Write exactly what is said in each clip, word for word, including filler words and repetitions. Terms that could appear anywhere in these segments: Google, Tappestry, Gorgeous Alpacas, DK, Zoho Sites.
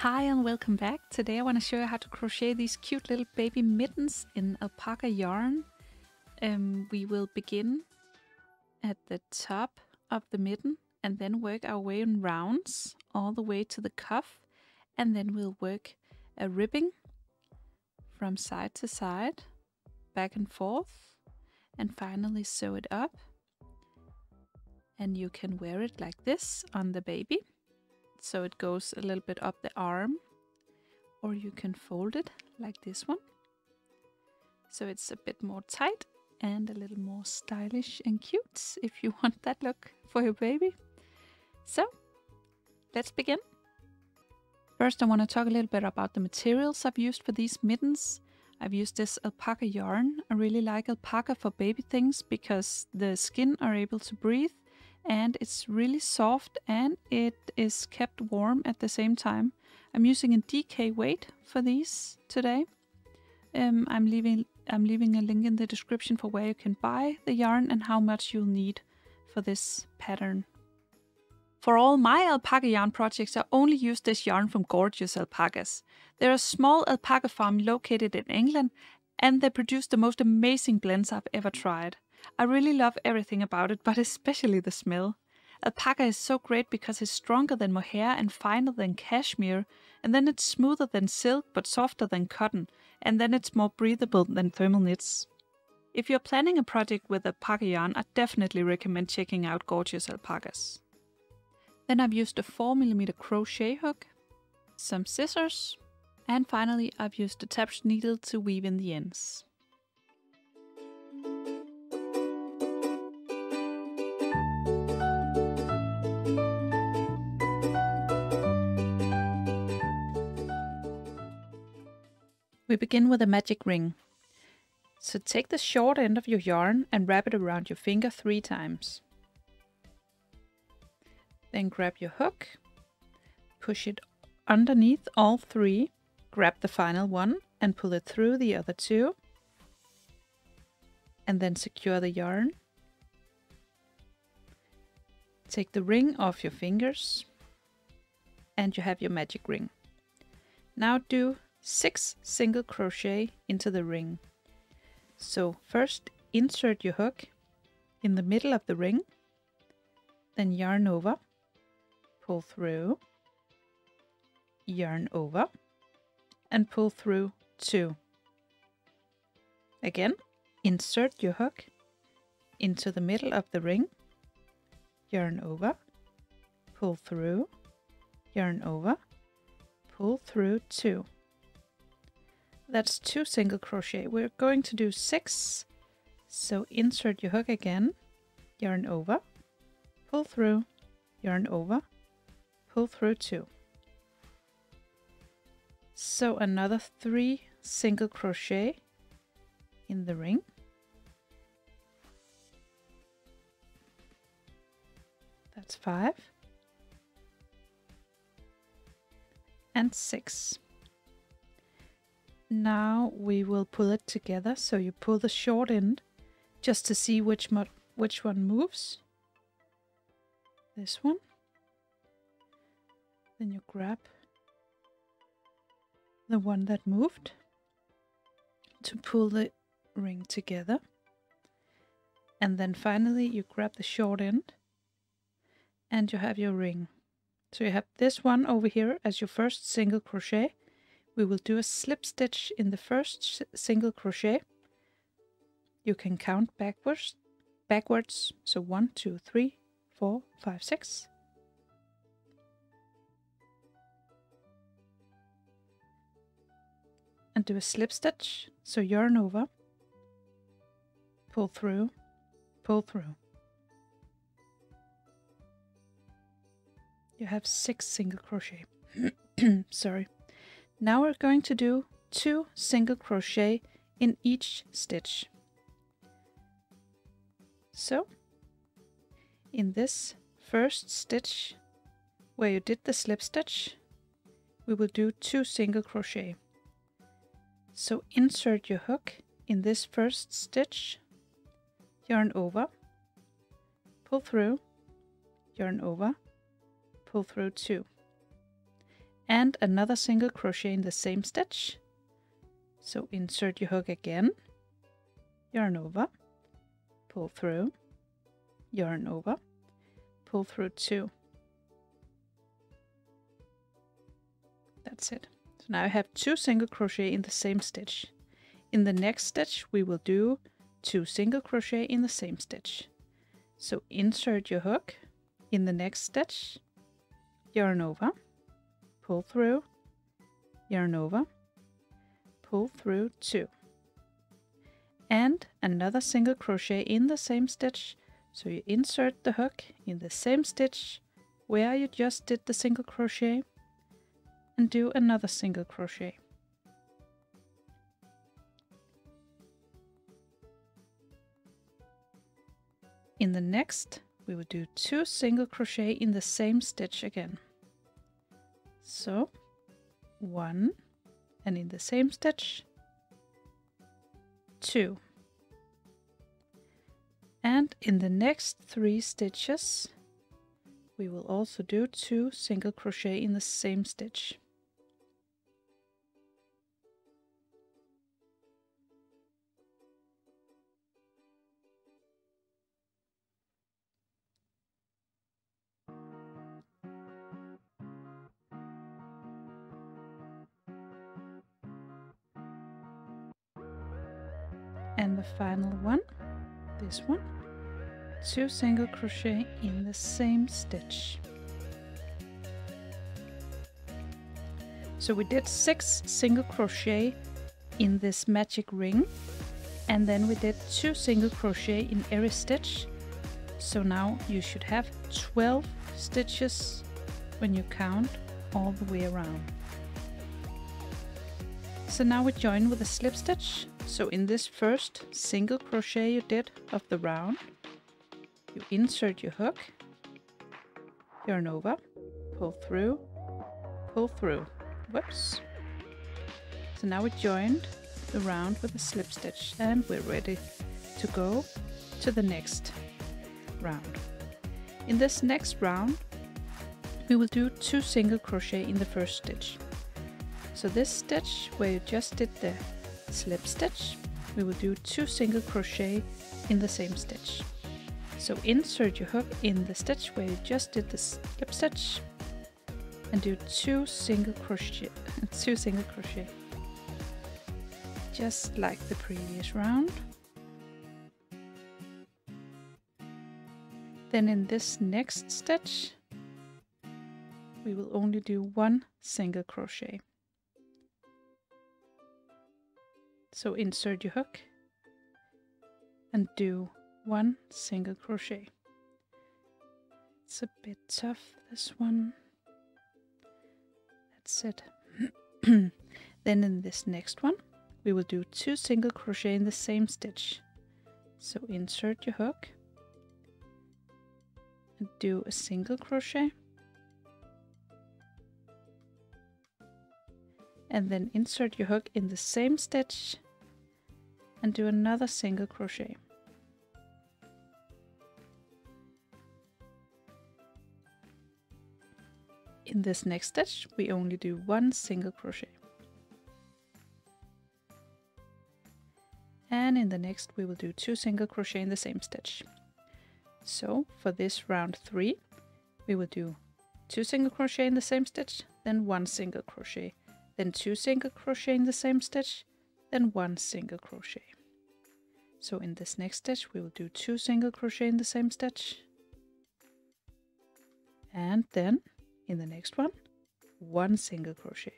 Hi and welcome back. Today I want to show you how to crochet these cute little baby mittens in alpaca yarn. Um, we will begin at the top of the mitten and then work our way in rounds all the way to the cuff, and then we'll work a ribbing from side to side, back and forth, and finally sew it up. And you can wear it like this on the baby. So it goes a little bit up the arm, or you can fold it like this one, so it's a bit more tight and a little more stylish and cute if you want that look for your baby. So let's begin. First I want to talk a little bit about the materials I've used for these mittens. I've used this alpaca yarn. I really like alpaca for baby things because the skin are able to breathe, and it's really soft and it is kept warm at the same time. I'm using a D K weight for these today. Um, I'm leaving I'm leaving a link in the description for where you can buy the yarn and how much you'll need for this pattern. For all my alpaca yarn projects, I only use this yarn from Gorgeous Alpacas. They're a small alpaca farm located in England, and they produce the most amazing blends I've ever tried. I really love everything about it, but especially the smell. Alpaca is so great because it's stronger than mohair and finer than cashmere, and then it's smoother than silk but softer than cotton, and then it's more breathable than thermal knits. If you're planning a project with alpaca yarn, I definitely recommend checking out Gorgeous Alpacas. Then I've used a four millimeter crochet hook, some scissors, and finally I've used a tapped needle to weave in the ends. We begin with a magic ring. So take the short end of your yarn and wrap it around your finger three times. Then grab your hook, push it underneath all three, grab the final one and pull it through the other two, and then secure the yarn. Take the ring off your fingers and you have your magic ring. Now do six single crochet into the ring. So first insert your hook in the middle of the ring, then yarn over, pull through, yarn over, and pull through two. Again, insert your hook into the middle of the ring, yarn over, pull through, yarn over, pull through two. That's two single crochet. We're going to do six, so insert your hook again, yarn over, pull through, yarn over, pull through two. So another three single crochet in the ring. That's five and six. Now we will pull it together, so you pull the short end just to see which, mo which one moves. This one. Then you grab the one that moved to pull the ring together. And then finally you grab the short end and you have your ring. So you have this one over here as your first single crochet. We will do a slip stitch in the first single crochet. You can count backwards, backwards. So one, two, three, four, five, six. And do a slip stitch. So yarn over, pull through, pull through. You have six single crochet. Sorry. Now we're going to do two single crochet in each stitch. So in this first stitch where you did the slip stitch, we will do two single crochet. So insert your hook in this first stitch, yarn over, pull through, yarn over, pull through two. and another single crochet in the same stitch. So insert your hook again, yarn over, pull through, yarn over, pull through two. That's it. So now I have two single crochet in the same stitch. In the next stitch we will do two single crochet in the same stitch. So insert your hook in the next stitch, yarn over, pull through, yarn over, pull through two, and another single crochet in the same stitch. So you insert the hook in the same stitch where you just did the single crochet and do another single crochet. In the next we will do two single crochet in the same stitch again. So one, and in the same stitch two, and in the next three stitches we will also do two single crochet in the same stitch. And the final one, this one, two single crochet in the same stitch. So we did six single crochet in this magic ring, and then we did two single crochet in every stitch. So now you should have twelve stitches when you count all the way around. So now we join with a slip stitch. So in this first single crochet you did of the round, you insert your hook, yarn over, pull through, pull through, whoops. So now we joined the round with a slip stitch and we're ready to go to the next round. In this next round we will do two single crochet in the first stitch. So this stitch where you just did the slip stitch, we will do two single crochet in the same stitch. So insert your hook in the stitch where you just did the slip stitch and do two single crochet two single crochet just like the previous round. Then in this next stitch we will only do one single crochet. So insert your hook and do one single crochet. It's a bit tough, this one. That's it. Then in this next one we will do two single crochet in the same stitch. So insert your hook and do a single crochet, and then insert your hook in the same stitch and do another single crochet. In this next stitch we only do one single crochet, and in the next we will do two single crochet in the same stitch. So for this round three we will do two single crochet in the same stitch, then one single crochet, then two single crochet in the same stitch, then one single crochet. So in this next stitch we will do two single crochet in the same stitch, and then in the next one one single crochet.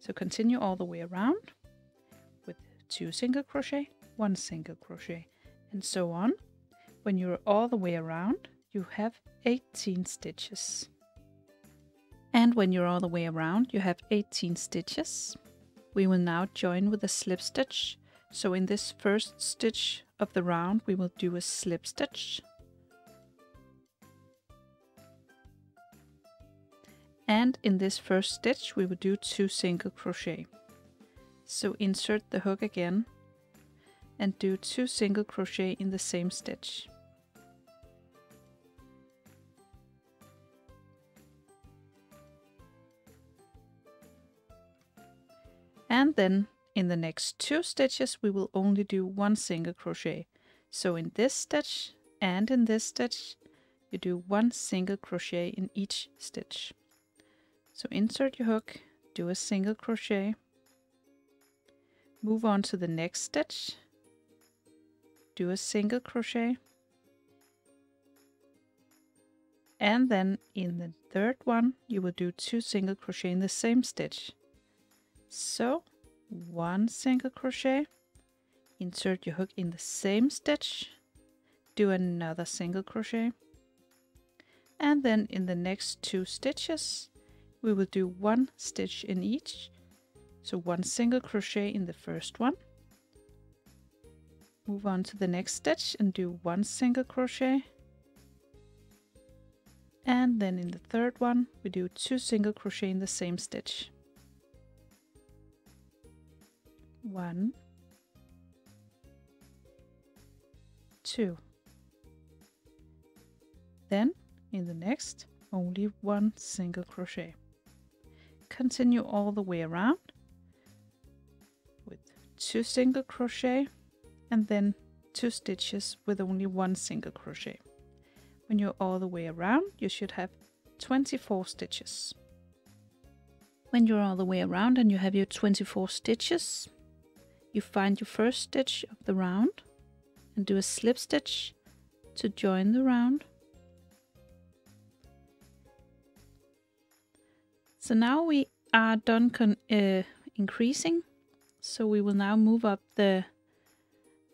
So continue all the way around with two single crochet, one single crochet, and so on. When you're all the way around you have eighteen stitches. And when you're all the way around you have eighteen stitches. We will now join with a slip stitch. So in this first stitch of the round we will do a slip stitch. And in this first stitch we will do two single crochet. So insert the hook again and do two single crochet in the same stitch. and then in the next two stitches we will only do one single crochet. So in this stitch and in this stitch you do one single crochet in each stitch. So insert your hook, do a single crochet, move on to the next stitch, do a single crochet, and then in the third one you will do two single crochet in the same stitch. So one single crochet, insert your hook in the same stitch, do another single crochet, and then in the next two stitches we will do one stitch in each. So one single crochet in the first one, move on to the next stitch and do one single crochet, and then in the third one we do two single crochet in the same stitch. One, two. Then in the next only one single crochet. Continue all the way around with two single crochet and then two stitches with only one single crochet. When you're all the way around you should have twenty-four stitches. When you're all the way around and you have your twenty-four stitches, you find your first stitch of the round and do a slip stitch to join the round. So now we are done con uh, increasing, so we will now move up the,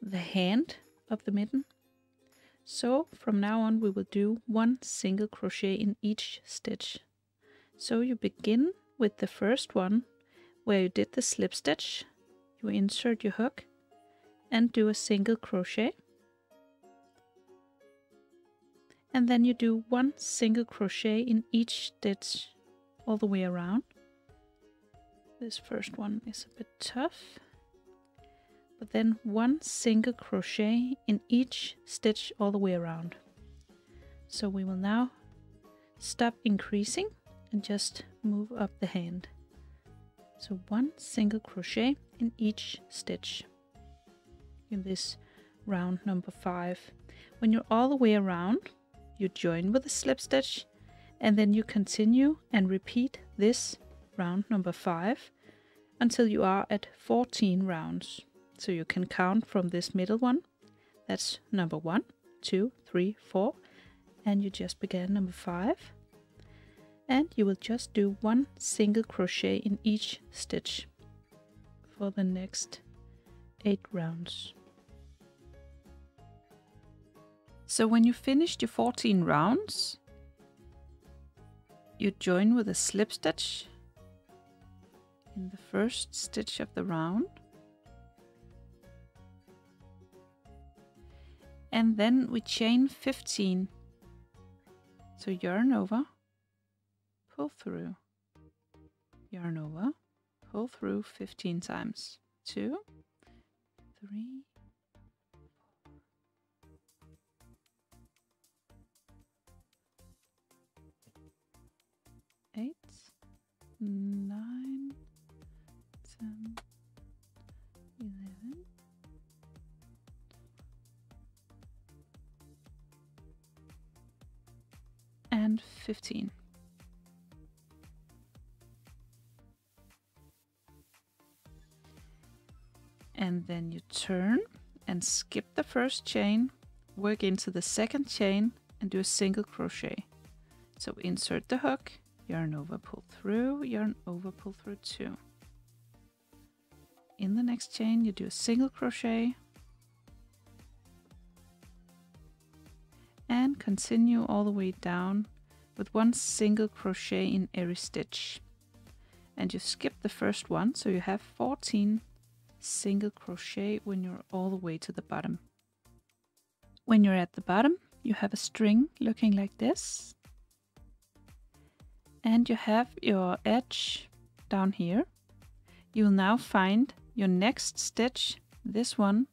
the hand of the mitten. So from now on we will do one single crochet in each stitch. So you begin with the first one where you did the slip stitch, you insert your hook and do a single crochet, and then you do one single crochet in each stitch all the way around. This first one is a bit tough, but then one single crochet in each stitch all the way around. So we will now stop increasing and just move up the hand. So one single crochet in each stitch in this round number five. When you're all the way around you join with a slip stitch and then you continue and repeat this round number five until you are at fourteen rounds. So you can count from this middle one, that's number one, two, three, four, and you just began number five, and you will just do one single crochet in each stitch for the next eight rounds. So when you finished your fourteen rounds, you join with a slip stitch in the first stitch of the round, and then we chain fifteen. So yarn over, pull through, yarn over, pull through fifteen times. Two, three, eight, nine, ten, eleven, and fifteen. And then you turn and skip the first chain, work into the second chain and do a single crochet. So insert the hook, yarn over, pull through, yarn over, pull through two. In the next chain you do a single crochet and continue all the way down with one single crochet in every stitch, and you skip the first one, so you have fourteen single crochet when you're all the way to the bottom. When you're at the bottom you have a string looking like this, and you have your edge down here. You will now find your next stitch, this one,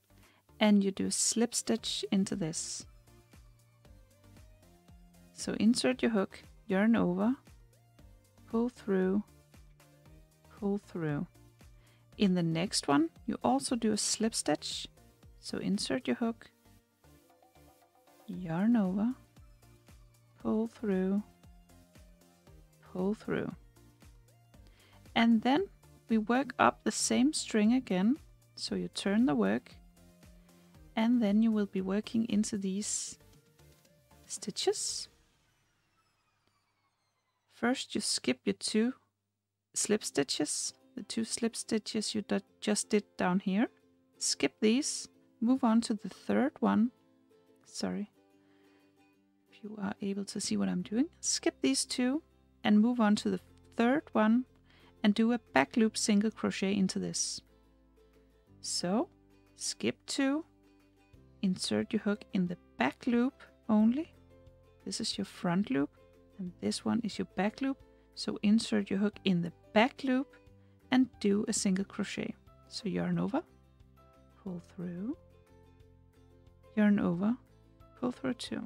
and you do a slip stitch into this. So insert your hook, yarn over, pull through, pull through, In the next one, you also do a slip stitch. So insert your hook, yarn over, pull through, pull through. And then we work up the same string again. So you turn the work, and then you will be working into these stitches. First you skip your two slip stitches, the two slip stitches you just did down here. Skip these, move on to the third one. Sorry, if you are able to see what I'm doing. Skip these two and move on to the third one and do a back loop single crochet into this. So skip two, insert your hook in the back loop only. This is your front loop and this one is your back loop. So insert your hook in the back loop and do a single crochet. So yarn over, pull through, yarn over, pull through two.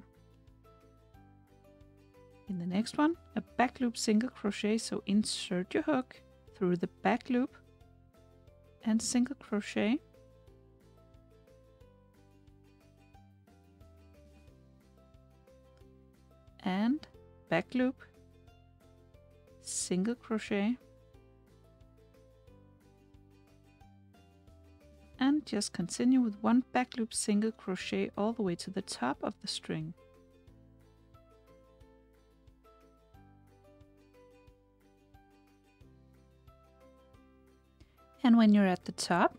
In the next one, a back loop single crochet. So insert your hook through the back loop and single crochet. And back loop, single crochet. And just continue with one back loop single crochet all the way to the top of the string. And when you're at the top,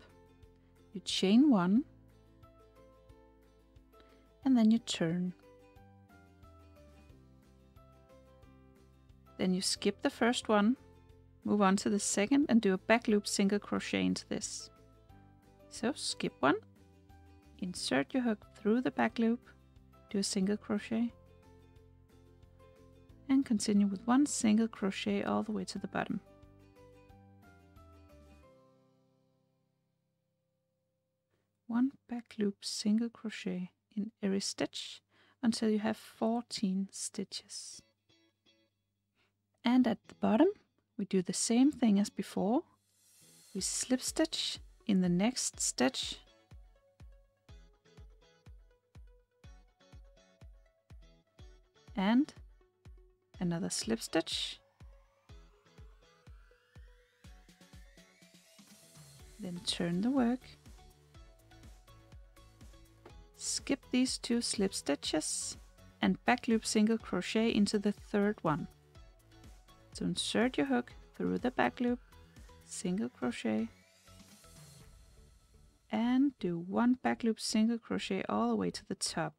you chain one and then you turn. Then you skip the first one, move on to the second and do a back loop single crochet into this. So skip one, insert your hook through the back loop, do a single crochet and continue with one single crochet all the way to the bottom. One back loop single crochet in every stitch until you have fourteen stitches. And at the bottom we do the same thing as before. We slip stitch in the next stitch and another slip stitch, then turn the work. Skip these two slip stitches and back loop single crochet into the third one. So insert your hook through the back loop, single crochet, and do one back loop single crochet all the way to the top.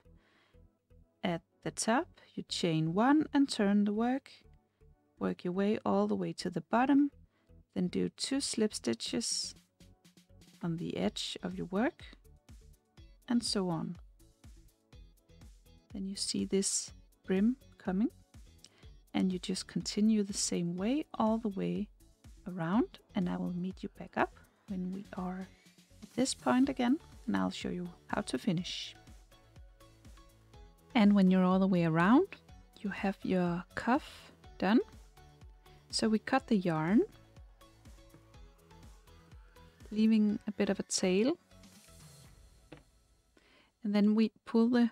At the top, you chain one and turn the work, work your way all the way to the bottom, then do two slip stitches on the edge of your work. And so on. Then you see this brim coming and you just continue the same way all the way around, and I will meet you back up when we are at this point again and I'll show you how to finish. And when you're all the way around, you have your cuff done. So we cut the yarn, leaving a bit of a tail. And then we pull the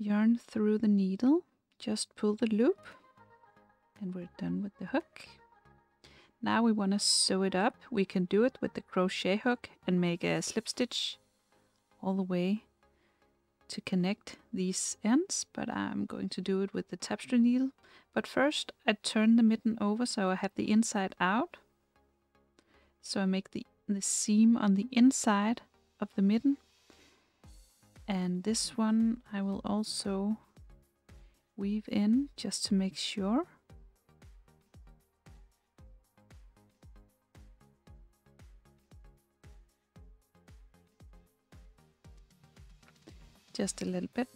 yarn through the needle, just pull the loop, and we're done with the hook. Now we want to sew it up. We can do it with the crochet hook and make a slip stitch all the way to connect these ends, but I'm going to do it with the tapestry needle. But first I turn the mitten over so I have the inside out. So I make the, the seam on the inside of the mitten. And this one I will also weave in just to make sure. Just a little bit.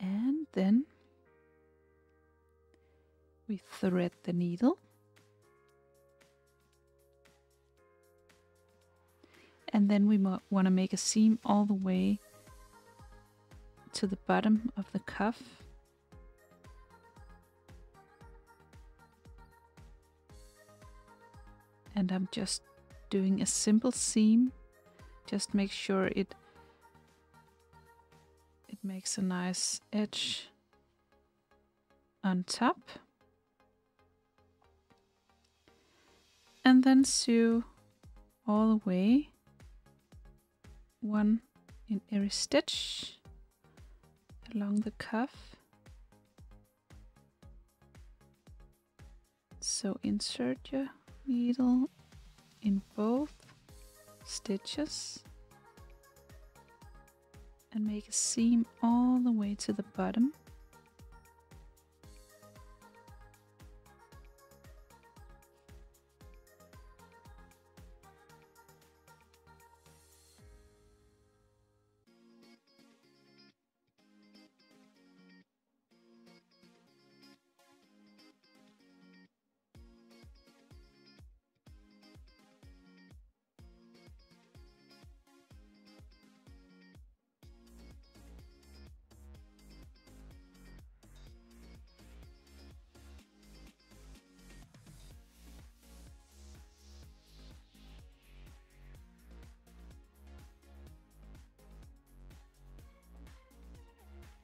And then we thread the needle. And then we want to make a seam all the way to the bottom of the cuff. and I'm just doing a simple seam. Just make sure it it makes a nice edge on top, and then sew all the way, one in every stitch along the cuff. So insert your needle in both stitches and make a seam all the way to the bottom.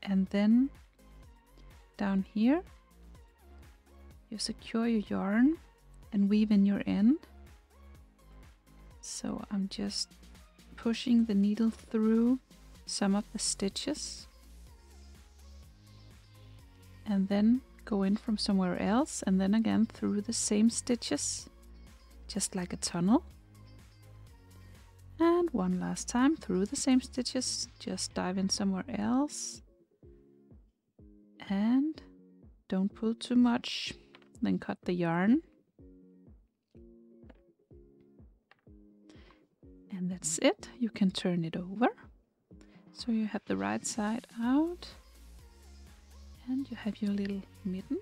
And then down here you secure your yarn and weave in your end. So I'm just pushing the needle through some of the stitches and then go in from somewhere else, and then again through the same stitches, just like a tunnel, and one last time through the same stitches, just dive in somewhere else. And don't pull too much, then cut the yarn. And that's it. You can turn it over. So you have the right side out. And you have your little mitten.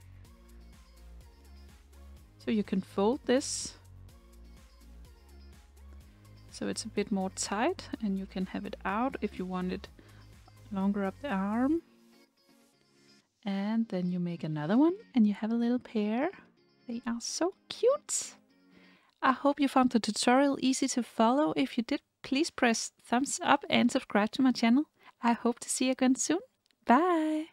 So you can fold this so it's a bit more tight, and you can have it out if you want it longer up the arm. And then you make another one and you have a little pair. They are so cute. I hope you found the tutorial easy to follow. If you did, please press thumbs up and subscribe to my channel. I hope to see you again soon. Bye!